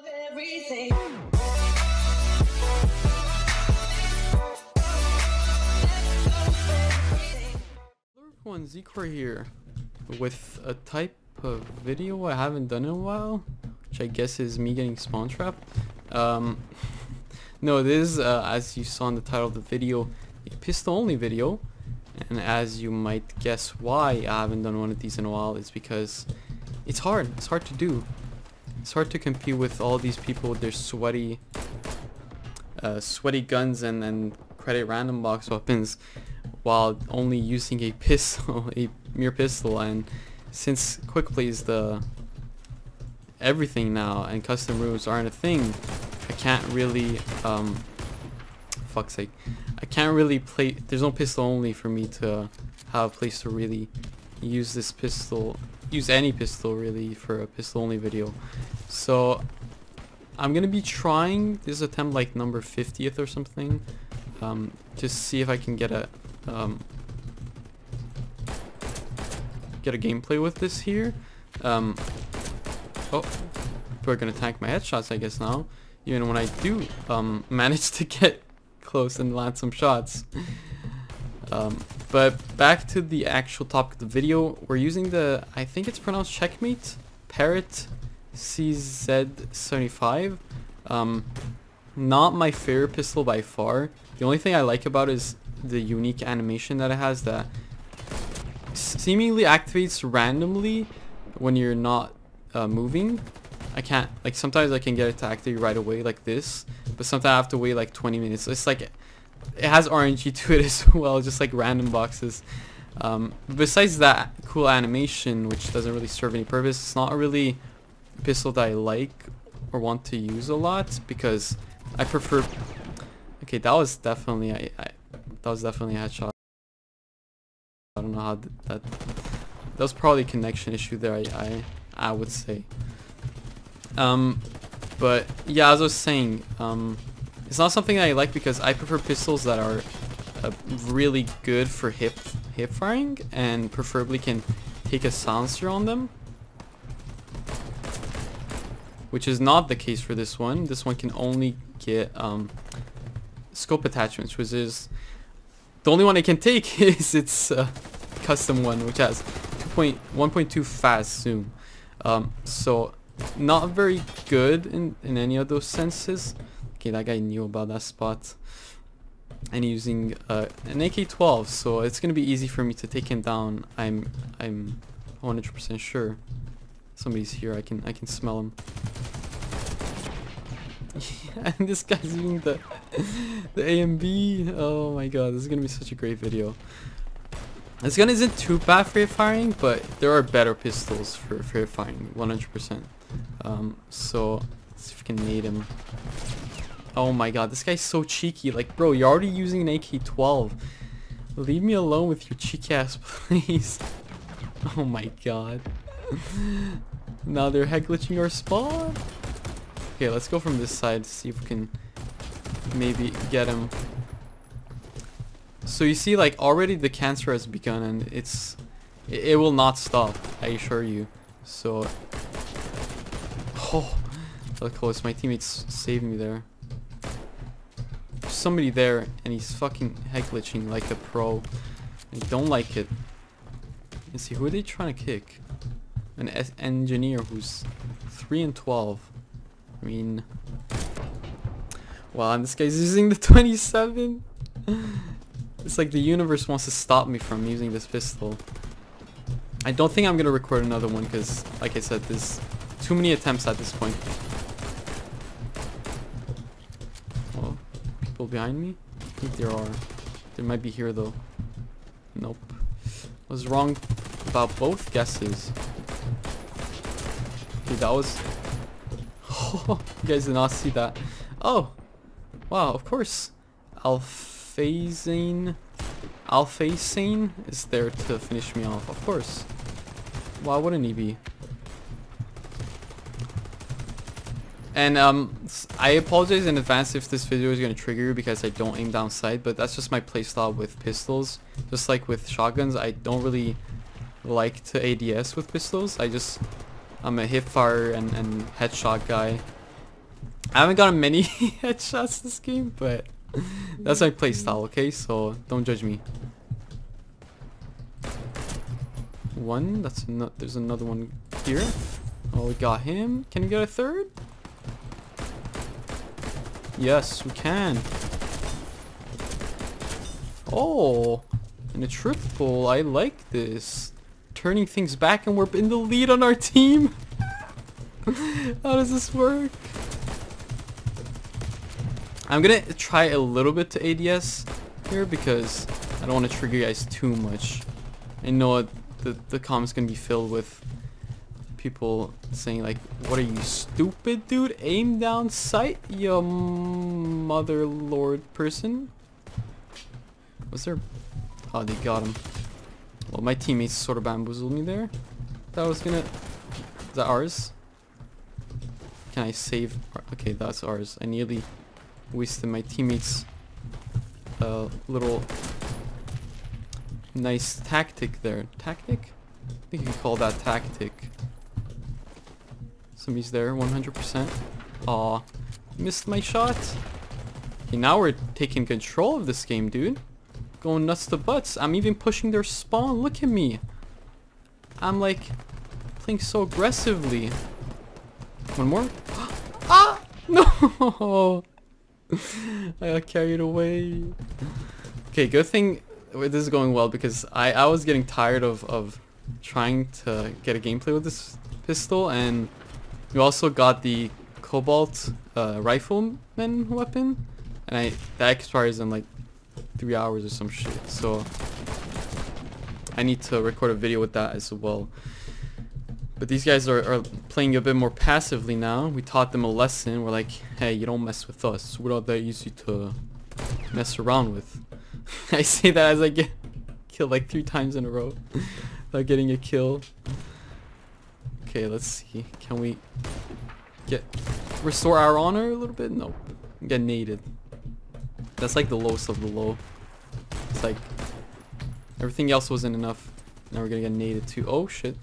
Hello everyone, Xicor here with a type of video I haven't done in a while, which I guess is me getting spawn trapped. No, this is, as you saw in the title of the video, a pistol only video, and as you might guess why I haven't done one of these in a while is because it's hard. It's hard to do. It's hard to compete with all these people with their sweaty guns and credit random box weapons while only using a pistol, a mere pistol. And since quick plays the everything now and custom rooms aren't a thing, I can't really fuck's sake, I can't really play. There's no pistol only for me to have a place to really use this pistol, use any pistol really for a pistol only video. So I'm gonna be trying this attempt like number 50th or something, just see if I can get a gameplay with this here. Oh, people are gonna tank my headshots I guess now, even when I do manage to get close and land some shots. But back to the actual topic of the video. We're using the, I think it's pronounced Czechmate Parrot CZ 75. Not my favorite pistol by far. The only thing I like about it is the unique animation that it has that seemingly activates randomly when you're not moving. I can't, like, sometimes I can get it to activate right away like this, but sometimes I have to wait like 20 minutes. It's like it has RNG to it as well, just like random boxes. Besides that cool animation, which doesn't really serve any purpose, it's not really a pistol that I like or want to use a lot because I prefer. Okay, that was definitely a headshot. I don't know how that was probably a connection issue there. I would say. But yeah, as I was saying, it's not something that I like because I prefer pistols that are really good for hip firing and preferably can take a silencer on them, which is not the case for this one. This one can only get scope attachments, which is the only one it can take is its custom one, which has 1.2 fast zoom. So not very good in any of those senses. Okay, that guy knew about that spot, and using an AK-12, so it's gonna be easy for me to take him down. I'm 100% sure. Somebody's here. I can smell him. And this guy's using the AMB. Oh my god, this is gonna be such a great video. This gun isn't too bad for hip firing, but there are better pistols for hip firing, 100%. So let's see if we can nade him. Oh my god, this guy's so cheeky. Like, bro, you're already using an AK-12. Leave me alone with your cheeky ass, please. Oh my god. Now they're head glitching our spawn. Okay, let's go from this side to see if we can maybe get him. So you see, like, already the cancer has begun, and it will not stop, I assure you. So, oh, that close. My teammates saved me there. Somebody there, and he's fucking head glitching like a pro. I don't like it. Let's see, who are they trying to kick? An engineer who's 3 and 12. I mean, wow, and this guy's using the 27. It's like the universe wants to stop me from using this pistol. I don't think I'm gonna record another one because, like I said, there's too many attempts at this point. Behind me? I think there are. There might be here though. Nope. I was wrong about both guesses. Okay, that was... Oh, you guys did not see that. Oh! Wow, of course. Alphazine is there to finish me off, of course. Why wouldn't he be? And I apologize in advance if this video is going to trigger you because I don't aim down sight, but that's just my playstyle with pistols. Just like with shotguns, I don't really like to ADS with pistols. I'm a hip fire and headshot guy. I haven't gotten many headshots this game, but that's my playstyle, okay? So don't judge me. One, that's not. There's another one here. Oh, we got him. Can we get a third? Yes, we can. Oh, and a triple. I like this. Turning things back, and we're in the lead on our team. How does this work? I'm gonna try a little bit to ADS here because I don't want to trigger you guys too much. I know the comments gonna be filled with people saying like, "What are you, stupid dude? Aim down sight, you mother lord person." Was there? Oh, they got him. Well, my teammates sort of bamboozled me there. That was gonna. Is that ours? Can I save? Okay, that's ours. I nearly wasted my teammates' little nice tactic there. Tactic? I think you can call that tactic. Somebody's there, 100%. Aw, missed my shot. Okay, now we're taking control of this game, dude. Going nuts to butts. I'm even pushing their spawn. Look at me. I'm like playing so aggressively. One more. Ah! No! I got carried away. Okay, good thing this is going well because I was getting tired of trying to get a gameplay with this pistol, and you also got the Cobalt rifleman weapon, and that expires in like 3 hours or some shit, so I need to record a video with that as well. But these guys are playing a bit more passively now. We taught them a lesson. We're like, hey, you don't mess with us. We're not that easy to mess around with. I say that as I get killed like 3 times in a row without getting a kill. Okay, let's see. Can we restore our honor a little bit? Nope. Get naded. That's like the lowest of the low. It's like everything else wasn't enough. Now we're gonna get naded too. Oh shit.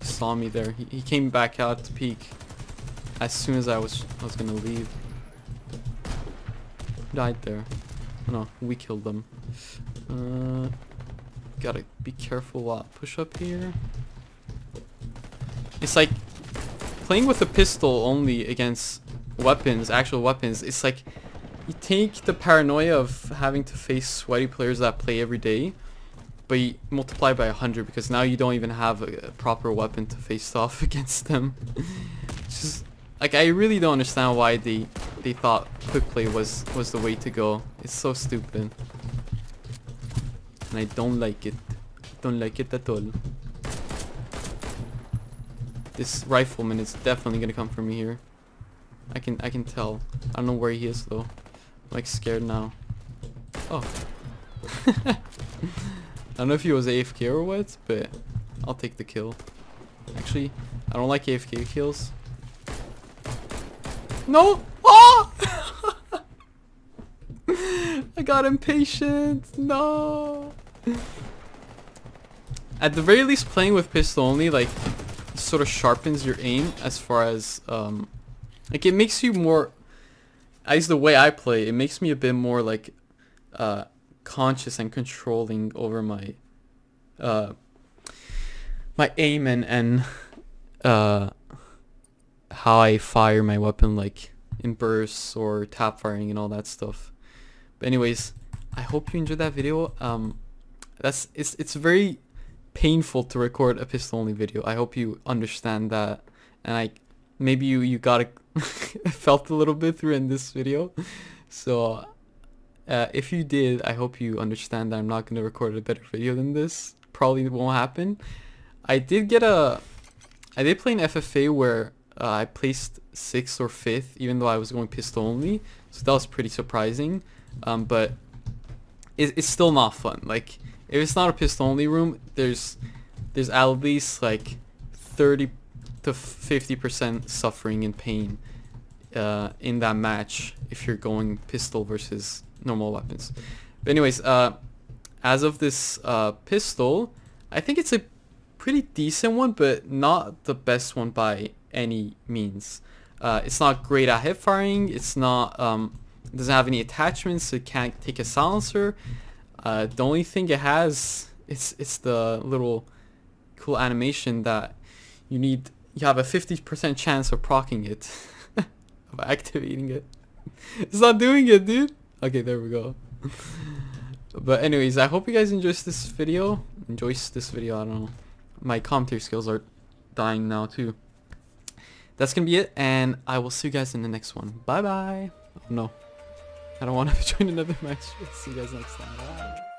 Saw me there. He came back out to peek as soon as I was gonna leave. Died there. Oh, no, we killed them. Gotta be careful while I push up here. It's like playing with a pistol only against weapons, actual weapons. It's like you take the paranoia of having to face sweaty players that play every day, but you multiply by 100 because now you don't even have a proper weapon to face off against them. It's just like I really don't understand why they thought quick play was the way to go. It's so stupid, and I don't like it. Don't like it at all. This rifleman is definitely gonna come for me here. I can tell. I don't know where he is though. I'm like scared now. Oh. I don't know if he was AFK or what, but I'll take the kill. Actually, I don't like AFK kills. No! Oh! I got impatient! No! At the very least, playing with pistol only, like, sort of sharpens your aim as far as, like, it makes you more, at least the way I play, it makes me a bit more, like, conscious and controlling over my my aim and how I fire my weapon, like in bursts or tap firing and all that stuff. But anyways, I hope you enjoyed that video. It's very painful to record a pistol only video. I hope you understand that, and maybe you got felt a little bit through in this video. So if you did, I hope you understand that I'm not going to record a better video than this. Probably won't happen. I did play an FFA where I placed 6th or 5th, even though I was going pistol only. So that was pretty surprising. But it's still not fun. Like, if it's not a pistol only room, there's at least like 30 to 50% suffering and pain in that match if you're going pistol versus normal weapons. But anyways, as of this pistol, I think it's a pretty decent one, but not the best one by any means. It's not great at hip firing. It's not it doesn't have any attachments, so it can't take a silencer. The only thing it has it's the little cool animation that you need. You have a 50% chance of proccing it, of activating it. It's not doing it, dude. Okay, there we go. But anyways, I hope you guys enjoyed this video. I don't know. My commentary skills are dying now too. That's gonna be it, and I will see you guys in the next one. Bye bye. Oh no, I don't want to join another match. See you guys next time. Bye.